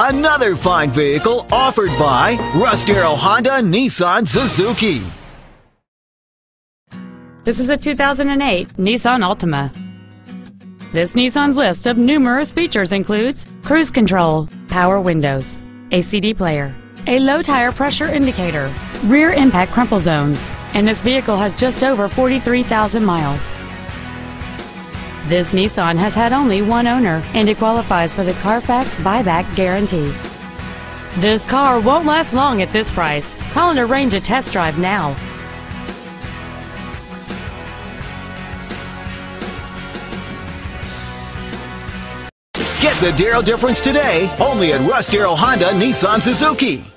Another fine vehicle offered by Russ Darrow Honda Nissan Suzuki. This is a 2008 Nissan Altima. This Nissan's list of numerous features includes cruise control, power windows, a CD player, a low tire pressure indicator, rear impact crumple zones, and this vehicle has just over 43,000 miles. This Nissan has had only one owner, and it qualifies for the Carfax buyback guarantee. This car won't last long at this price. Call and arrange a test drive now. Get the Daryl difference today, only at Russ Darrow Honda Nissan Suzuki.